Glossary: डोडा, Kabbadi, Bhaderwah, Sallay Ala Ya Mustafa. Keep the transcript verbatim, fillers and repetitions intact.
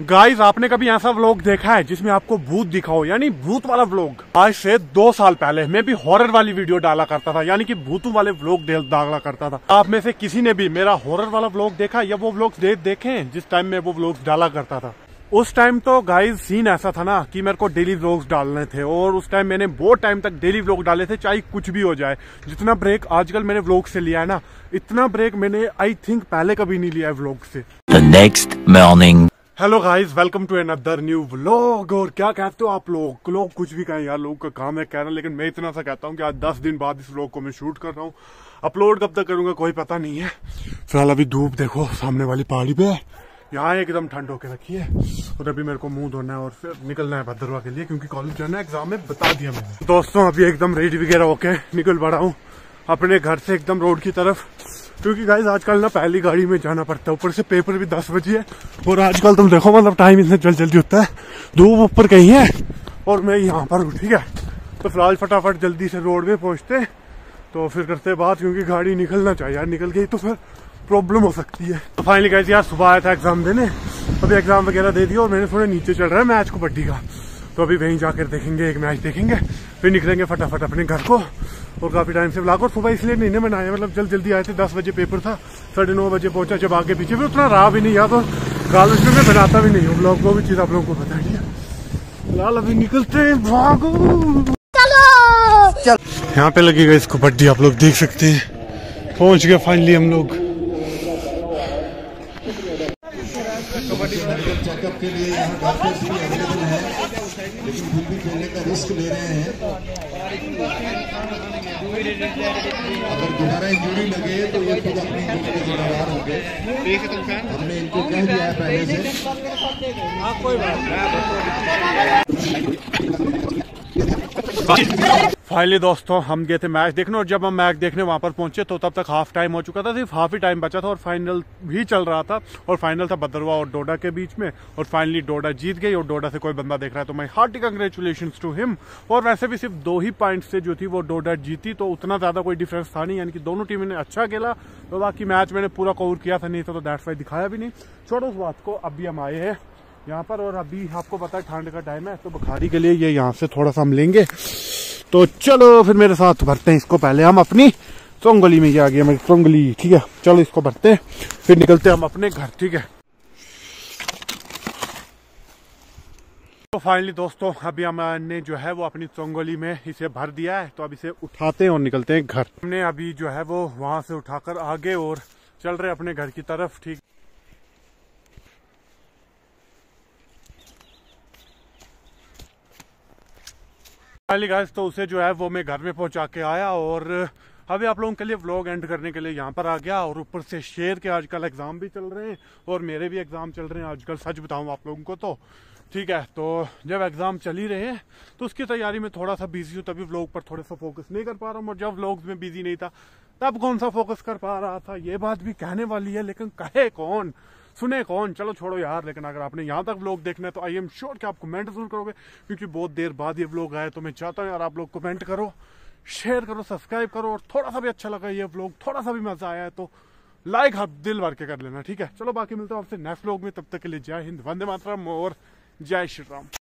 Guys, आपने कभी ऐसा व्लॉग देखा है जिसमें आपको भूत दिखाओ, यानी भूत वाला व्लॉग? आज से दो साल पहले मैं भी हॉरर वाली वीडियो डाला करता था, यानी कि भूतों वाले व्लॉग डाला करता था। आप में से किसी ने भी मेरा हॉरर वाला व्लॉग देखा या वो व्लॉग्स देखे जिस टाइम में वो व्लॉग्स डाला करता था? उस टाइम तो गाइस सीन ऐसा था ना कि मेरे को डेली व्लॉग्स डालने थे, और उस टाइम मैंने बहुत टाइम तक डेली व्लॉग डाले थे, चाहे कुछ भी हो जाए। जितना ब्रेक आजकल मैंने व्लॉग से लिया है ना, इतना ब्रेक मैंने आई थिंक पहले कभी नहीं लिया है व्लॉग से। The next morning. Hello guys, welcome to another new vlog. और क्या कहते हो आप लोग? लोग कुछ भी कहें यार, लोग का काम है कहना, लेकिन मैं इतना सा कहता हूँ कि आज दस दिन बाद इस व्लॉग को मैं शूट कर रहा हूँ। अपलोड कब तक करूंगा कोई पता नहीं है। फिलहाल अभी धूप देखो सामने वाली पहाड़ी पे, यहाँ एकदम ठंड होके रखी है। और अभी मेरे को मुंह धोना है और फिर निकलना है भद्रवाह के लिए, क्योंकि कॉलेज जाना है, एग्जाम में बता दिया मैंने। दोस्तों अभी एकदम रेडी वगैरह होके निकल पड़ा हूँ अपने घर से एकदम रोड की तरफ, क्योंकि गाइस आजकल ना पहली गाड़ी में जाना पड़ता है, ऊपर से पेपर भी दस बजे है। और आजकल तुम देखो मतलब टाइम इतना जल्दी जल्दी होता है, धूप ऊपर कहीं है और मैं यहाँ पर हूँ, ठीक है। तो फिलहाल फटाफट जल्दी से रोड पे पहुँचते तो फिर करते बात, क्योंकि गाड़ी निकलना चाहिए यार, निकल गई तो फिर प्रॉब्लम हो सकती है। तो फाइनली गाइस यार सुबह आया था एग्जाम देने, अभी एग्जाम वगैरह दे दिया और मैंने थोड़ा नीचे चल रहा है मैच कबड्डी का, तो अभी वहीं जाकर देखेंगे, एक मैच देखेंगे फिर निकलेंगे फटाफट अपने घर को। और काफी टाइम से ब्लॉग और सुबह इसलिए नहीं ना बनाया, मतलब जल्दी जल्दी आए थे, दस बजे पेपर था, साढ़े नौ बजे पहुंचा। जब आगे पीछे भी उतना रहा भी नहीं यार, और कॉलेज में मैं बनाता भी नहीं हूँ ब्लॉग, वो भी चीज आप लोगों को पता है। फिलहाल अभी निकलते हैं, भागो चलो। यहाँ पे लगेगा इसको कबड्डी, आप लोग देख सकते हैं। पहुँच गए फाइनली हम लोग चेकअप के लिए, यहाँ डॉक्टर्स भी अवेलेबल हैं, लेकिन फिर भी खेलने का रिस्क ले रहे हैं। अगर दोबारा इंजरी लगे तो ये खुद अपनी टीम के जिम्मेदार होंगे, हमने इनको कह दिया है पहले से। फाइनली दोस्तों हम गए थे मैच देखने, और जब हम मैच देखने वहां पर पहुंचे तो तब तक हाफ टाइम हो चुका था, सिर्फ हाफ ही टाइम बचा था और फाइनल भी चल रहा था। और फाइनल था भद्रवाह और डोडा के बीच में, और फाइनली डोडा जीत गई। और डोडा से कोई बंदा देख रहा है तो my hearty congratulations to him. और वैसे भी सिर्फ दो ही पॉइंट से जो थी वो डोडा जीती, तो उतना ज्यादा कोई डिफरेंस था नहीं, यानी कि दोनों टीमों ने अच्छा खेला। तो बाकी मैच मैंने पूरा कवर किया था, नहीं था तो दैट्स वाई दिखाया भी नहीं। छोड़ो उस बात को, अभी हम आए हैं यहाँ पर, और अभी आपको पता है ठंड का टाइम है, तो बुखारी के लिए ये यहाँ से थोड़ा सा हम लेंगे। तो चलो फिर मेरे साथ भरते हैं इसको, पहले हम अपनी चोंगली में, ये आ गया मेरी चोंगली, ठीक है। चलो इसको भरते हैं फिर निकलते हैं हम अपने घर, ठीक है। तो फाइनली दोस्तों अभी हमने जो है वो अपनी चोंगली में इसे भर दिया है, तो अब इसे उठाते हैं और निकलते हैं घर। हमने अभी जो है वो वहां से उठाकर आगे और चल रहे अपने घर की तरफ, ठीक। फाइनली गाइस तो उसे जो है वो मैं घर में पहुंचा के आया, और अभी आप लोगों के लिए व्लॉग एंड करने के लिए यहाँ पर आ गया। और ऊपर से शेर के आजकल एग्जाम भी चल रहे हैं और मेरे भी एग्जाम चल रहे हैं आजकल, सच बताऊँ आप लोगों को तो, ठीक है। तो जब एग्जाम चल ही रहे हैं तो उसकी तैयारी में थोड़ा सा बिजी हूँ, तभी व्लॉग पर थोड़ा सा फोकस नहीं कर पा रहा हूँ, और जब व्लॉग्स में बिजी नहीं था तब कौन सा फोकस कर पा रहा था, ये बात भी कहने वाली है। लेकिन कहे कौन, सुने कौन, चलो छोड़ो यार। लेकिन अगर आपने यहाँ तक व्लॉग देखना है तो आई एम श्योर कि आप कमेंट जरूर करोगे, क्योंकि बहुत देर बाद ये व्लॉग आया, तो मैं चाहता हूँ यार आप लोग कमेंट करो, शेयर करो, सब्सक्राइब करो, और थोड़ा सा भी अच्छा लगा ये व्लॉग, थोड़ा सा भी मजा आया है तो लाइक आप दिल भर के कर लेना, ठीक है। चलो बाकी मिलता हूँ आपसे नेक्स्ट व्लॉग में, तब तक के लिए जय हिंद, वंदे मातरम और जय श्री राम।